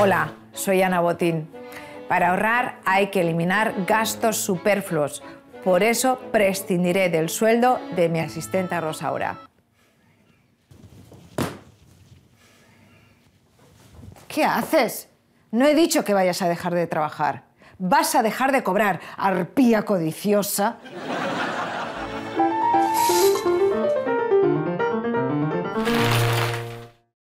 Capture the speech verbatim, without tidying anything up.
Hola, soy Ana Botín. Para ahorrar hay que eliminar gastos superfluos. Por eso prescindiré del sueldo de mi asistenta Rosaura. ¿Qué haces? No he dicho que vayas a dejar de trabajar. Vas a dejar de cobrar, arpía codiciosa.